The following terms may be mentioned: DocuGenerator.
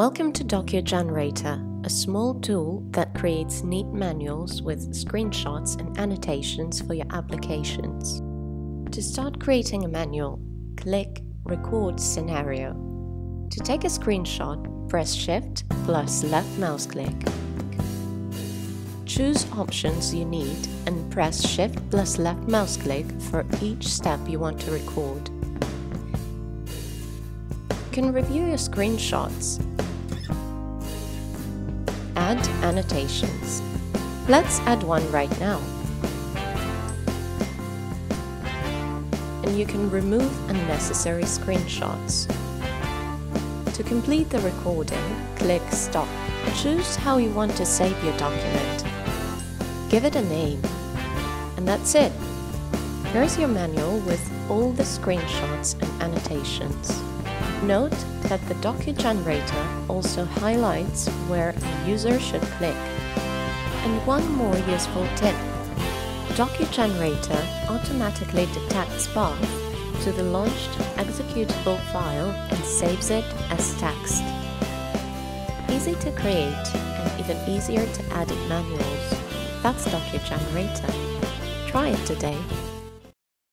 Welcome to DocuGenerator, a small tool that creates neat manuals with screenshots and annotations for your applications. To start creating a manual, click Record Scenario. To take a screenshot, press Shift plus left mouse click. Choose options you need and press Shift plus left mouse click for each step you want to record. You can review your screenshots. Add annotations. Let's add one right now. And you can remove unnecessary screenshots. To complete the recording, click Stop. Choose how you want to save your document. Give it a name. And that's it. Here's your manual with all the screenshots and annotations. Note that the DocuGenerator also highlights where a user should click. And one more useful tip. DocuGenerator automatically detects path to the launched executable file and saves it as text. Easy to create and even easier to edit manuals. That's DocuGenerator. Try it today.